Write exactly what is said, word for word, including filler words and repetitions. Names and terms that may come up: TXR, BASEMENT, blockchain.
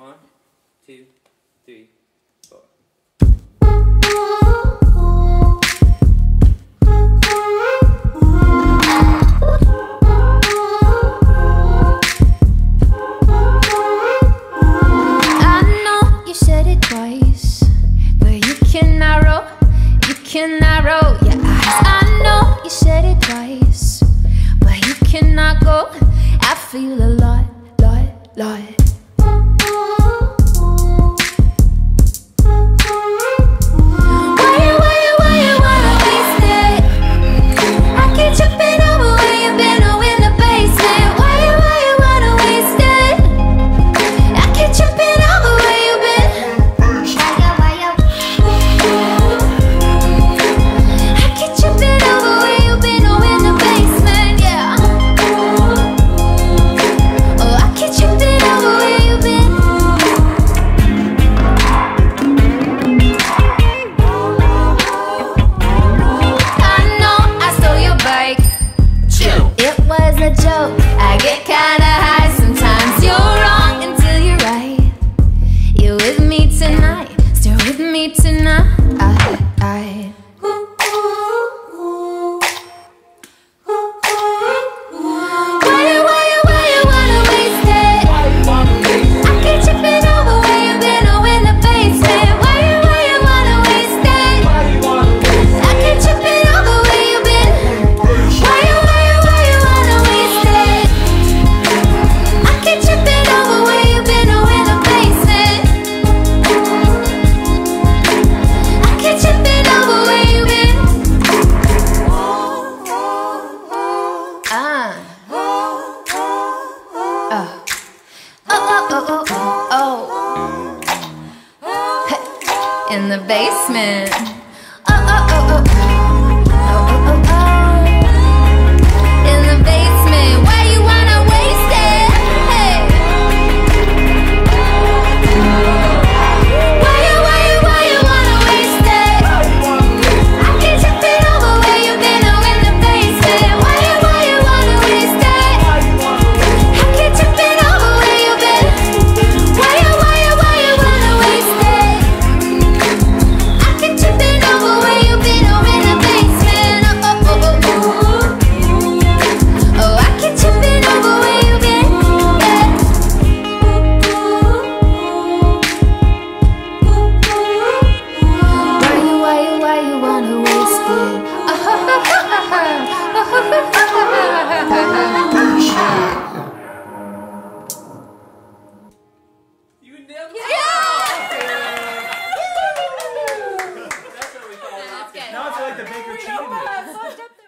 One, two, three, four. I know you said it twice, but you can narrow, you can narrow your eyes. I know you said it twice, but you cannot go. I feel a lot, lot, lot. I get kinda high sometimes. You're wrong until you're right. You're with me tonight, still with me tonight. I, I. Ooh, ooh, ooh. Ooh, ooh, ooh. Why you, why you, why you wanna waste it? I keep tripping over where you've been, oh, in the basement. Why you, why you wanna waste it? I keep tripping over where you've been. Why you, why you, why you wanna waste it? I keep tripping over where you've been, oh, in the basement. I keep tripping over where you've been. Ah. Oh. Oh, oh, oh, oh, oh, oh. In the basement. Oh, oh, oh, oh, oh, oh, oh, oh. In the basement. Why you wanna waste it? Hey. Why you, why you, why you wanna waste it? I keep tripping over where you've been, oh, in the basement. Why you, why you wanna waste it? I keep tripping over where you've been. Why you, why you, why you wanna waste it? I keep tripping over where you've been, oh, in the basement. Oh, oh, oh, oh, oh. Oh, I keep tripping over where you've been. Yeah. Why you, why you, why you wanna waste it? You never. Yeah. That's what we call it. Now I feel like the baker cheated me.